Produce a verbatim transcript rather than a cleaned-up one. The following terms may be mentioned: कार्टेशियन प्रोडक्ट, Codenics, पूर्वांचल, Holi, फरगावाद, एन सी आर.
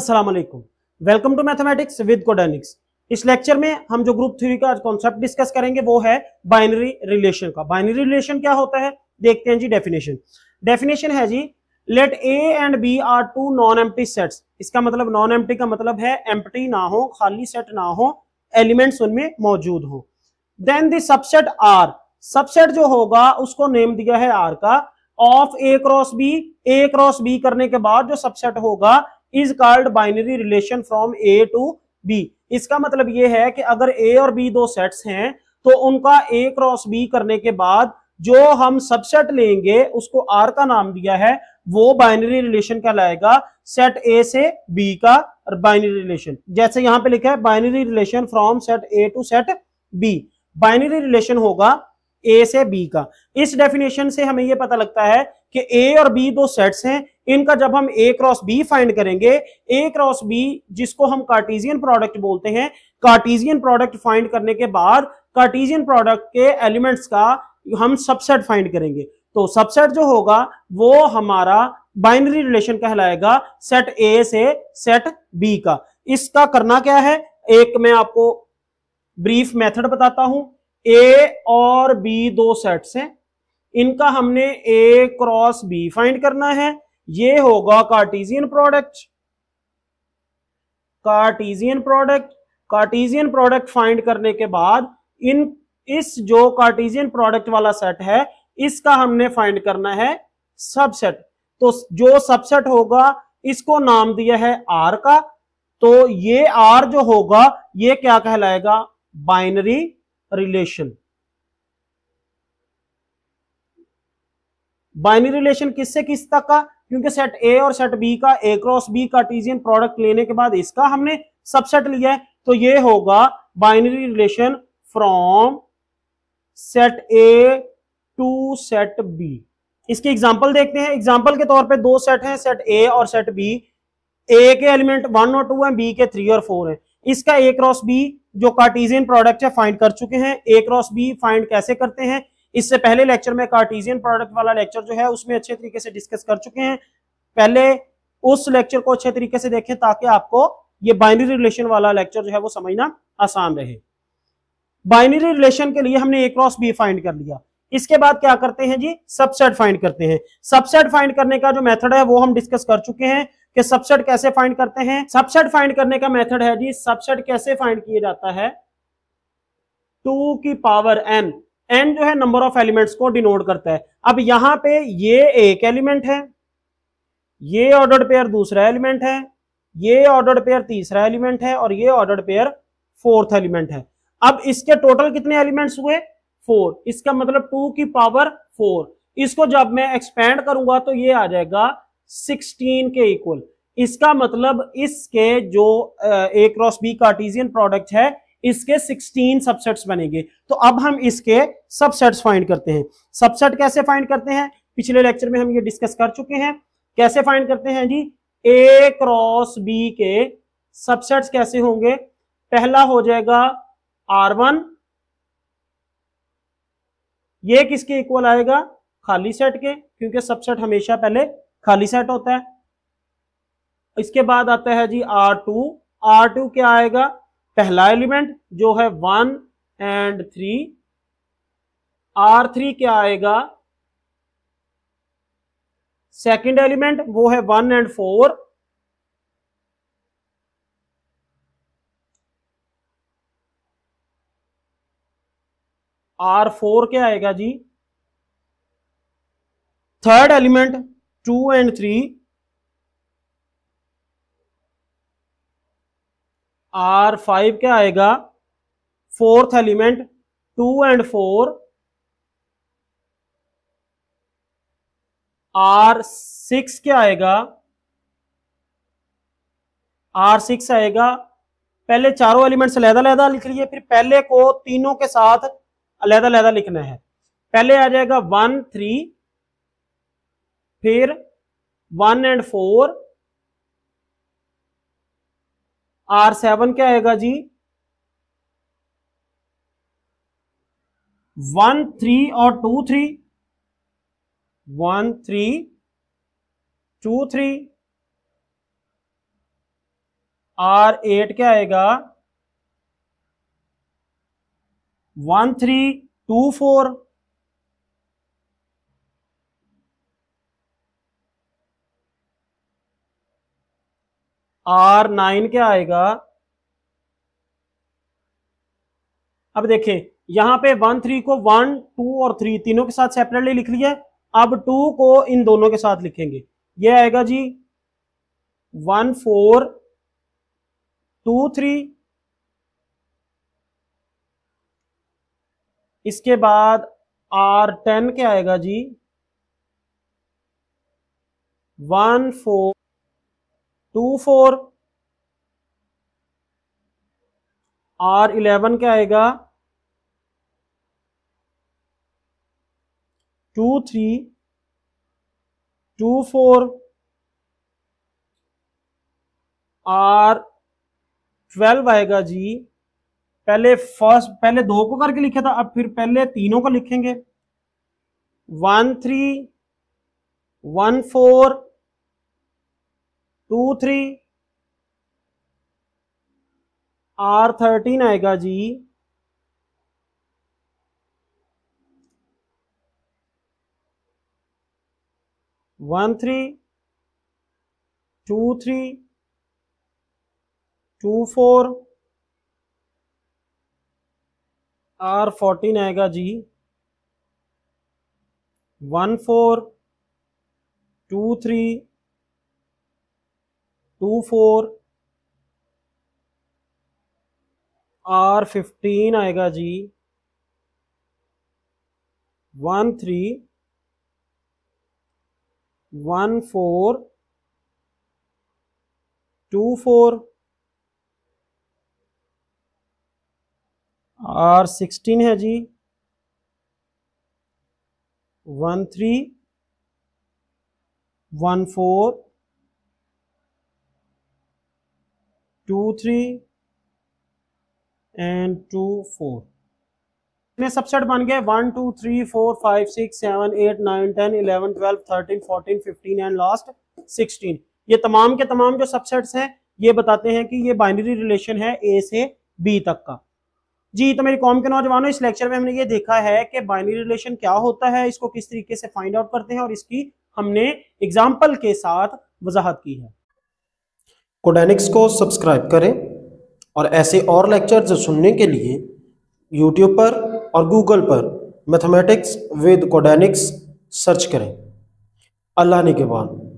अस्सलाम वालेकुम, welcome to mathematics with Codenix. इस लेक्चर में हम जो ग्रुप थ्योरी का कॉन्सेप्ट डिस्कस करेंगे वो है बाइनरी रिलेशन का। बाइनरी रिलेशन क्या होता है देखते हैं जी। डेफिनेशन डेफिनेशन है जी, let A and B are two non empty sets. इसका मतलब नॉन एम्प्टी का मतलब है एम्प्टी ना हो, खाली सेट ना हो, एलिमेंट्स उनमें मौजूद हो। Then the subset R, subset जो होगा उसको नेम दिया है आर का, of A cross B. A cross B करने के बाद जो सबसेट होगा is called binary relation from A to B. इसका मतलब यह है कि अगर ए और बी दो सेट्स हैं तो उनका ए क्रॉस बी करने के बाद जो हम सबसेट लेंगे उसको आर का नाम दिया है, वो बाइनरी रिलेशन कहलाएगा सेट ए से बी का बाइनरी रिलेशन। जैसे यहां पे लिखा है binary relation from set A to set B, binary relation होगा ए से बी का। इस डेफिनेशन से हमें यह पता लगता है कि ए और बी दो सेट्स हैं, इनका जब हम ए क्रॉस बी फाइंड करेंगे, ए क्रॉस बी जिसको हम कार्टेशियन प्रोडक्ट बोलते हैं, कार्टेशियन प्रोडक्ट फाइंड करने के बाद कार्टेशियन प्रोडक्ट के एलिमेंट्स का हम सबसेट फाइंड करेंगे, तो सबसेट जो होगा वो हमारा बाइनरी रिलेशन कहलाएगा सेट ए से सेट बी का। इसका करना क्या है, एक मैं आपको ब्रीफ मेथड बताता हूं। ए और बी दो सेट्स हैं, इनका हमने ए क्रॉस बी फाइंड करना है, ये होगा कार्टेशियन प्रोडक्ट। कार्टेशियन प्रोडक्ट कार्टेशियन प्रोडक्ट find करने के बाद इन इस जो कार्टेशियन प्रोडक्ट वाला सेट है इसका हमने फाइंड करना है सबसेट, तो जो सबसेट होगा इसको नाम दिया है आर का, तो ये आर जो होगा ये क्या कहलाएगा, बाइनरी रिलेशन। बाइनरी रिलेशन किससे किस तक का, क्योंकि सेट ए और सेट बी का A cross B कार्टेशियन प्रोडक्ट लेने के बाद इसका हमने सबसेट लिया है, तो ये होगा binary relation from set A to set B. इसकी एग्जांपल देखते हैं। एग्जांपल के तौर पे दो सेट हैं, सेट ए और सेट बी। ए के एलिमेंट वन और टू हैं, बी के थ्री और फोर हैं। इसका ए क्रॉस बी जो कार्टेशियन प्रोडक्ट है फाइंड कर चुके हैं। ए क्रॉस बी फाइंड कैसे करते हैं इससे पहले लेक्चर में कार्टेशियन प्रोडक्ट वाला लेक्चर जो है उसमें अच्छे तरीके से डिस्कस कर चुके हैं, पहले उस लेक्चर को अच्छे तरीके से देखें ताकि आपको ये बाइनरी रिलेशन वाला लेक्चर जो है वो समझना आसान रहे। बाइनरी रिलेशन के लिए हमने ए क्रॉस बी फाइंड कर लिया, इसके बाद क्या करते हैं जी, सबसेट फाइंड करते हैं। सबसेट फाइंड करने का जो मेथड है वो हम डिस्कस कर चुके हैं कि सबसेट कैसे फाइंड करते हैं। सबसेट फाइंड करने का मेथड है जी, सबसेट कैसे फाइंड किया जाता है, टू की पावर एन, एन जो है नंबर ऑफ एलिमेंट्स को डिनोट करता है। अब यहां पे ये एक एलिमेंट है, ये ऑर्डर्ड पेयर दूसरा एलिमेंट है, ये ऑर्डर्ड पेयर तीसरा एलिमेंट है और ये ऑर्डर्ड पेयर फोर्थ एलिमेंट है। अब इसके टोटल कितने एलिमेंट्स हुए, फोर, इसका मतलब टू की पावर फोर। इसको जब मैं एक्सपेंड करूंगा तो ये आ जाएगा सिक्सटीन के इक्वल। इसका मतलब इसके जो A cross B कार्टेशियन प्रोडक्ट है इसके सिक्सटीन सबसेट्स बनेंगे। तो अब हम इसके सबसेट्स फाइंड करते हैं। सबसेट कैसे फाइंड करते हैं, पिछले लेक्चर में हम ये डिस्कस कर चुके हैं कैसे फाइंड करते हैं जी। ए क्रॉस बी के सबसेट्स कैसे होंगे, पहला हो जाएगा आर वन, ये किसके इक्वल आएगा, खाली सेट के, क्योंकि सबसेट हमेशा पहले खाली सेट होता है। इसके बाद आता है जी आर टू, आर टू क्या आएगा, पहला एलिमेंट जो है one and three. R three क्या आएगा, सेकंड एलिमेंट वो है one and four. R four क्या आएगा जी, third element two and three. R five क्या आएगा, fourth element two and four. R six क्या आएगा, आर सिक्स आएगा, पहले चारों एलिमेंट्स अलग-अलग लिख लिए, फिर पहले को तीनों के साथ अलग अलग लिखना है, पहले आ जाएगा वन थ्री, फिर one and four. R seven क्या आएगा जी, वन थ्री और two three, one three two three. R eight क्या आएगा one three two four, R nine क्या आएगा। अब देखें यहां पे वन थ्री को वन टू और थ्री तीनों के साथ सेपरेटली लिख लिया, अब टू को इन दोनों के साथ लिखेंगे, ये आएगा जी वन फोर टू थ्री। इसके बाद आर टेन क्या आएगा जी one four two four, R eleven क्या आएगा two three two four, R twelve आएगा जी, पहले फर्स्ट पहले दो को करके लिखा था, अब फिर पहले तीनों को लिखेंगे one three one four two three, R thirteen आएगा जी one three two three two four, R fourteen आएगा जी one four two three two four, R fifteen आएगा जी one three one four two four, R sixteen है जी one three one four two three and two four. इतने subset बन गए one two three four five six seven eight nine ten eleven twelve thirteen fourteen fifteen and last sixteen. ये तमाम के तमाम जो सबसेट्स हैं ये बताते हैं कि ये बाइनरी रिलेशन है ए से बी तक का जी। तो मेरी कॉम के नौजवानों, इस लेक्चर में हमने ये देखा है कि बाइनरी रिलेशन क्या होता है, इसको किस तरीके से फाइंड आउट करते हैं, और इसकी हमने एग्जाम्पल के साथ वजाहत की है। कोडेनिक्स को सब्सक्राइब करें और ऐसे और लेक्चर्स सुनने के लिए यूट्यूब पर और गूगल पर मैथमेटिक्स विद कोडेनिक्स सर्च करें। अल्लाह निगहबान।